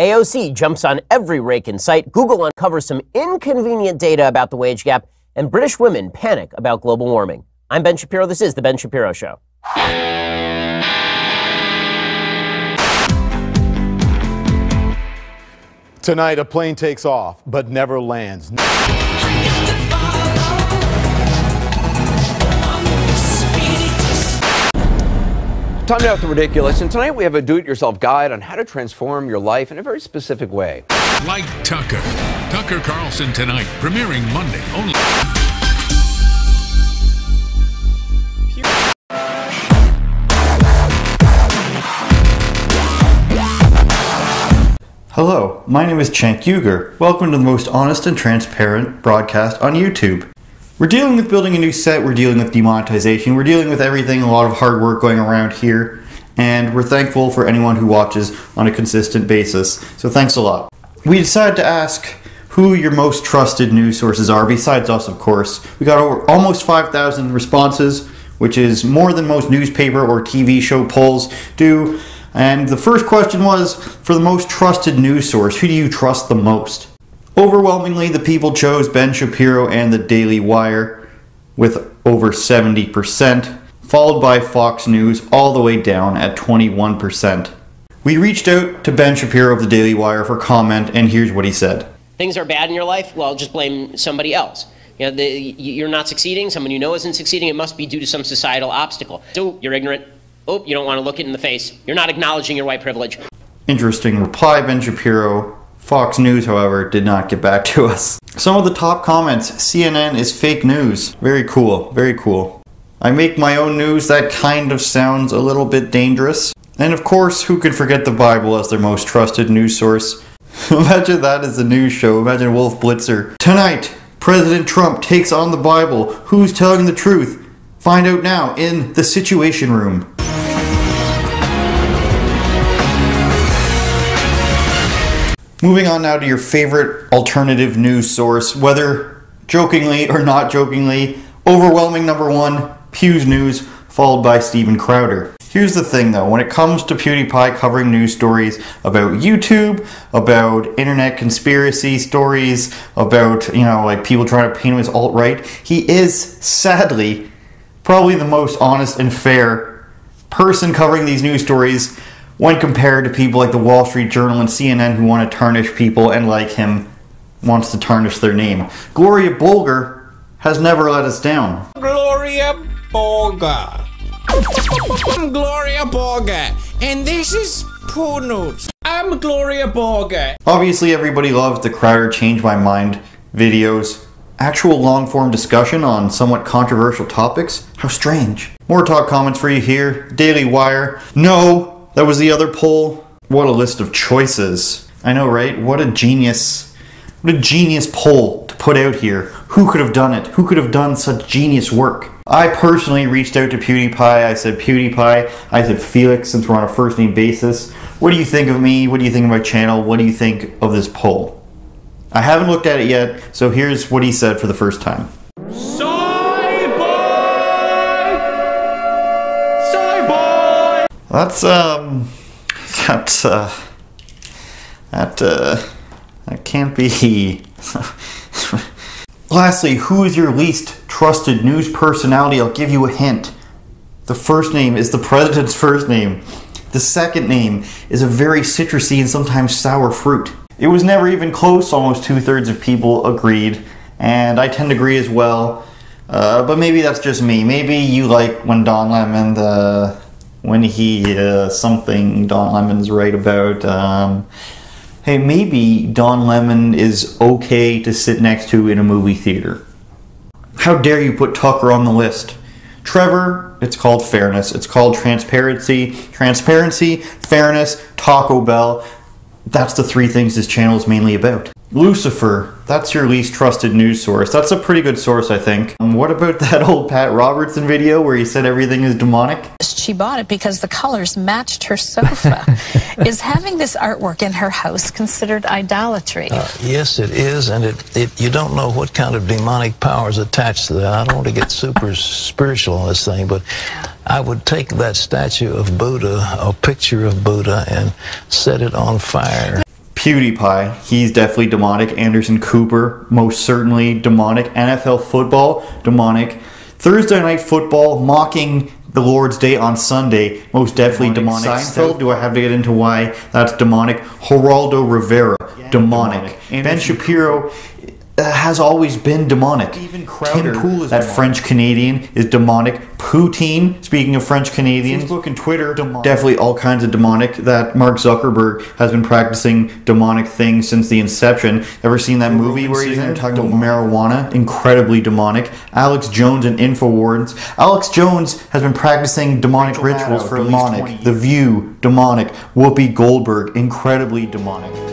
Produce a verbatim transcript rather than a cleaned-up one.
A O C jumps on every rake in sight, Google uncovers some inconvenient data about the wage gap, and British women panic about global warming. I'm Ben Shapiro. This is The Ben Shapiro Show. Tonight, a plane takes off, but never lands. Time now with the ridiculous, and tonight we have a do-it-yourself guide on how to transform your life in a very specific way. Like Tucker. Tucker Carlson tonight, premiering Monday only. Hello, my name is Cenk Uygur. Welcome to the most honest and transparent broadcast on YouTube. We're dealing with building a new set, we're dealing with demonetization, we're dealing with everything, a lot of hard work going around here, and we're thankful for anyone who watches on a consistent basis, so thanks a lot. We decided to ask who your most trusted news sources are, besides us, of course. We got over almost five thousand responses, which is more than most newspaper or T V show polls do, and the first question was, for the most trusted news source, who do you trust the most? Overwhelmingly, the people chose Ben Shapiro and The Daily Wire with over seventy percent, followed by Fox News all the way down at twenty-one percent. We reached out to Ben Shapiro of The Daily Wire for comment, and here's what he said. Things are bad in your life? Well, just blame somebody else. You know, the, you're not succeeding, someone you know isn't succeeding, it must be due to some societal obstacle. So you're ignorant. Oh, you don't want to look it in the face. You're not acknowledging your white privilege. Interesting reply, Ben Shapiro. Fox News, however, did not get back to us. Some of the top comments, C N N is fake news. Very cool, very cool. I make my own news, that kind of sounds a little bit dangerous. And of course, who could forget the Bible as their most trusted news source? Imagine that as a news show, imagine Wolf Blitzer. Tonight, President Trump takes on the Bible. Who's telling the truth? Find out now in The Situation Room. Moving on now to your favorite alternative news source, whether jokingly or not jokingly, overwhelming number one, PewNews, followed by Steven Crowder. Here's the thing though, when it comes to PewDiePie covering news stories about YouTube, about internet conspiracy stories, about, you know, like people trying to paint him as alt-right, he is sadly probably the most honest and fair person covering these news stories when compared to people like the Wall Street Journal and C N N who want to tarnish people and, like him, wants to tarnish their name. Gloria Borger has never let us down. Gloria Borger. I'm Gloria Borger, and this is PewNews. I'm Gloria Borger. Obviously, everybody loves the Crowder Change My Mind videos. Actual long-form discussion on somewhat controversial topics? How strange. More talk comments for you here. Daily Wire. No. That was the other poll. What a list of choices. I know, right? What a genius, what a genius poll to put out here. Who could have done it? Who could have done such genius work? I personally reached out to PewDiePie. I said, PewDiePie, I said, Felix, since we're on a first name basis, what do you think of me? What do you think of my channel? What do you think of this poll? I haven't looked at it yet, so here's what he said for the first time. So That's, um, that, uh, that, uh, that can't be. Lastly, who is your least trusted news personality? I'll give you a hint. The first name is the president's first name. The second name is a very citrusy and sometimes sour fruit. It was never even close. Almost two-thirds of people agreed, and I tend to agree as well. Uh, but maybe that's just me. Maybe you like when Don Lemon, the... when he, uh, something Don Lemon's right about, um, hey, maybe Don Lemon is okay to sit next to in a movie theater. How dare you put Tucker on the list? Trevor, it's called fairness, it's called transparency, transparency, fairness, Taco Bell, that's the three things this channel is mainly about. Lucifer, that's your least trusted news source. That's a pretty good source, I think. Um, what about that old Pat Robertson video where he said everything is demonic? She bought it because the colors matched her sofa. Is having this artwork in her house considered idolatry? Uh, yes, it is, and it, it you don't know what kind of demonic power is attached to that. I don't want to get super spiritual on this thing, but I would take that statue of Buddha, a picture of Buddha, and set it on fire. PewDiePie, he's definitely demonic. Anderson Cooper, most certainly demonic. N F L football, demonic. Thursday Night Football, mocking the Lord's Day on Sunday, most definitely demonic. demonic. Seinfeld, do I have to get into why that's demonic? Geraldo Rivera, yeah, demonic. demonic. Ben Shapiro uh, has always been demonic. Steven Crowder, Tim Pool is that French-Canadian, is demonic. Poutine, speaking of French-Canadians. Facebook and Twitter, demonic. Definitely all kinds of demonic. That Mark Zuckerberg has been practicing demonic things since the inception. Ever seen that movie where he's in talking about marijuana? Incredibly demonic. Alex Jones and InfoWars. Alex Jones has been practicing demonic Rachel rituals Addo, for demonic. The View, demonic. Whoopi Goldberg, incredibly demonic.